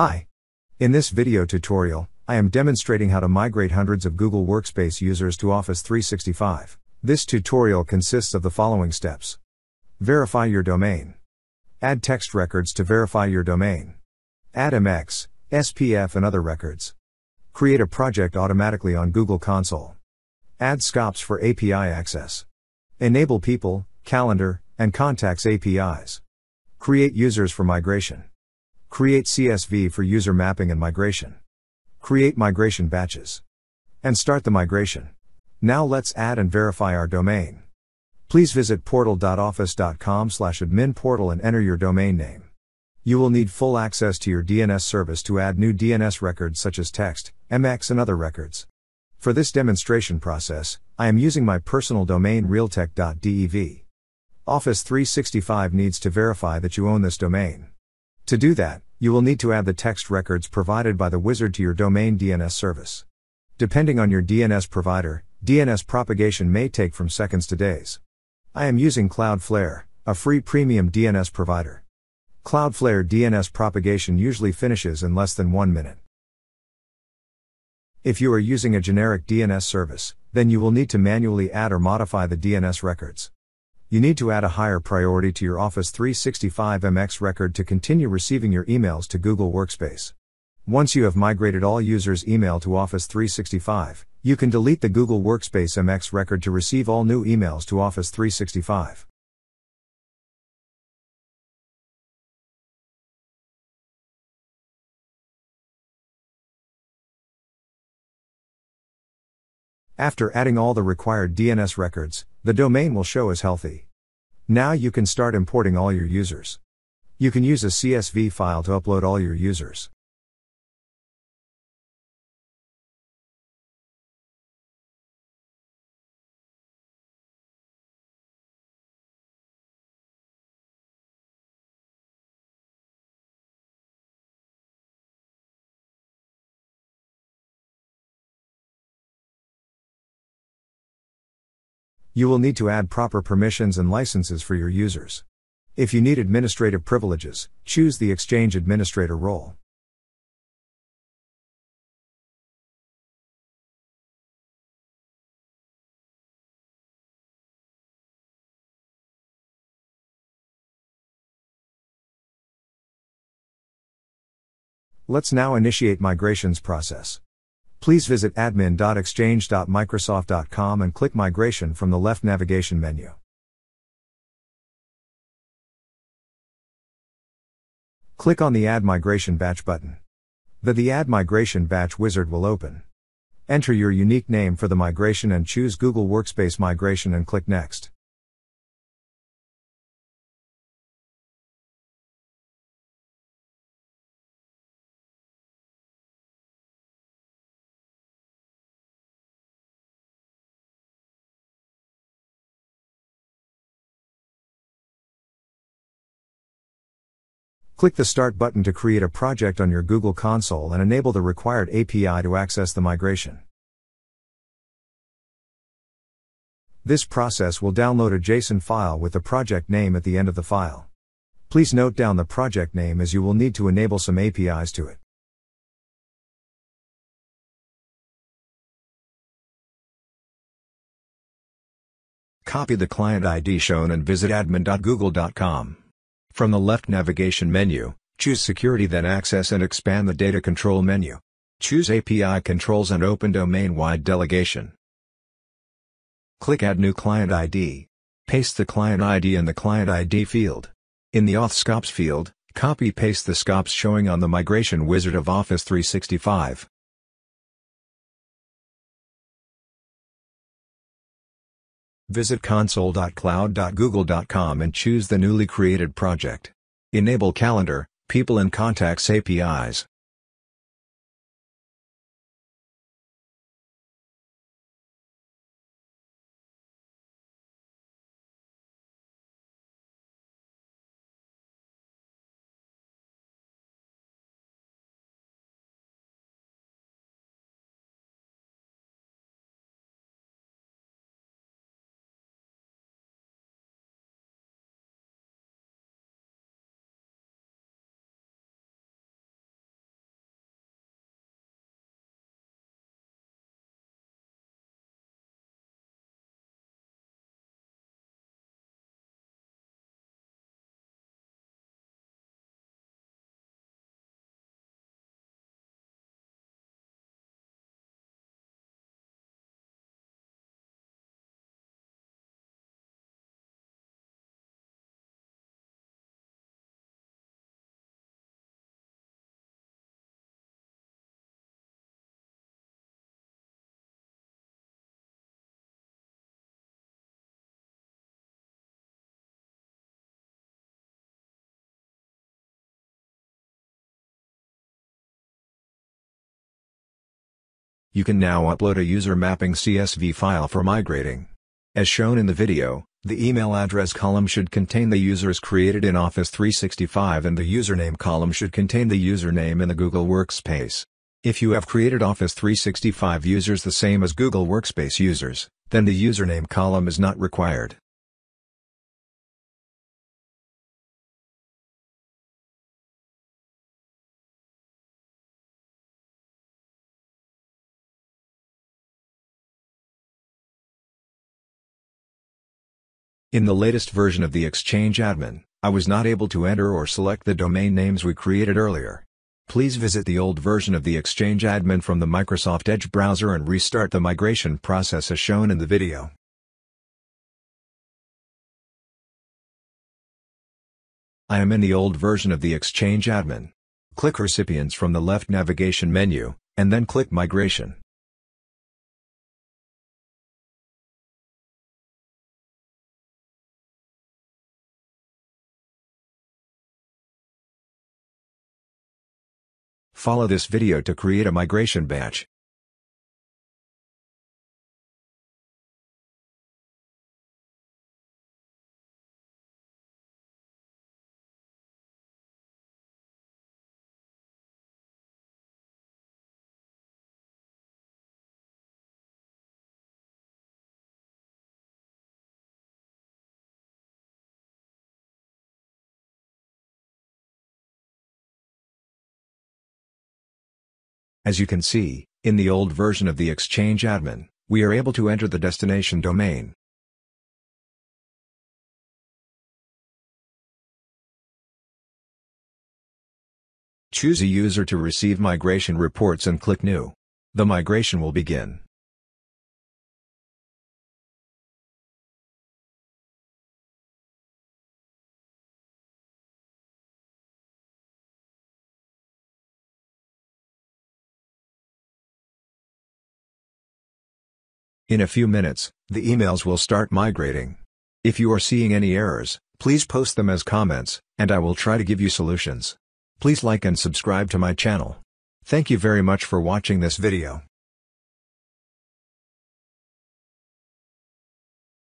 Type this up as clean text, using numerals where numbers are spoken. Hi! In this video tutorial, I am demonstrating how to migrate hundreds of Google Workspace users to Office 365. This tutorial consists of the following steps. Verify your domain. Add text records to verify your domain. Add MX, SPF and other records. Create a project automatically on Google Console. Add scops for API access. Enable people, calendar, and contacts APIs. Create users for migration. Create CSV for user mapping and migration. Create migration batches. And start the migration. Now let's add and verify our domain. Please visit portal.office.com/admin portal and enter your domain name. You will need full access to your DNS service to add new DNS records such as text, MX and other records. For this demonstration process, I am using my personal domain realtech.dev. Office 365 needs to verify that you own this domain. To do that, you will need to add the text records provided by the wizard to your domain DNS service. Depending on your DNS provider, DNS propagation may take from seconds to days. I am using Cloudflare, a free premium DNS provider. Cloudflare DNS propagation usually finishes in less than 1 minute. If you are using a generic DNS service, then you will need to manually add or modify the DNS records. You need to add a higher priority to your Office 365 MX record to continue receiving your emails to Google Workspace. Once you have migrated all users' email to Office 365, you can delete the Google Workspace MX record to receive all new emails to Office 365. After adding all the required DNS records, the domain will show as healthy. Now you can start importing all your users. You can use a CSV file to upload all your users. You will need to add proper permissions and licenses for your users. If you need administrative privileges, choose the Exchange Administrator role. Let's now initiate migrations process. Please visit admin.exchange.microsoft.com and click Migration from the left navigation menu. Click on the Add Migration Batch button. The Add Migration Batch wizard will open. Enter your unique name for the migration and choose Google Workspace Migration and click Next. Click the Start button to create a project on your Google Console and enable the required API to access the migration. This process will download a JSON file with the project name at the end of the file. Please note down the project name as you will need to enable some APIs to it. Copy the client ID shown and visit admin.google.com. From the left navigation menu, choose Security, then Access and expand the Data Control menu. Choose API Controls and open Domain-Wide Delegation. Click Add New Client ID. Paste the client ID in the Client ID field. In the Auth Scops field, copy-paste the scops showing on the Migration Wizard of Office 365. Visit console.cloud.google.com and choose the newly created project. Enable Calendar, People and Contacts APIs. you can now upload a user mapping CSV file for migrating. As shown in the video, the email address column should contain the users created in Office 365 and the username column should contain the username in the Google Workspace. If you have created Office 365 users the same as Google Workspace users, then the username column is not required. In the latest version of the Exchange admin, I was not able to enter or select the domain names we created earlier. Please visit the old version of the Exchange admin from the Microsoft Edge browser and restart the migration process as shown in the video. I am in the old version of the Exchange admin. Click Recipients from the left navigation menu, and then click Migration. Follow this video to create a migration batch. As you can see, in the old version of the Exchange admin, we are able to enter the destination domain. Choose a user to receive migration reports and click New. The migration will begin. In a few minutes, the emails will start migrating. If you are seeing any errors, please post them as comments, and I will try to give you solutions. Please like and subscribe to my channel. Thank you very much for watching this video.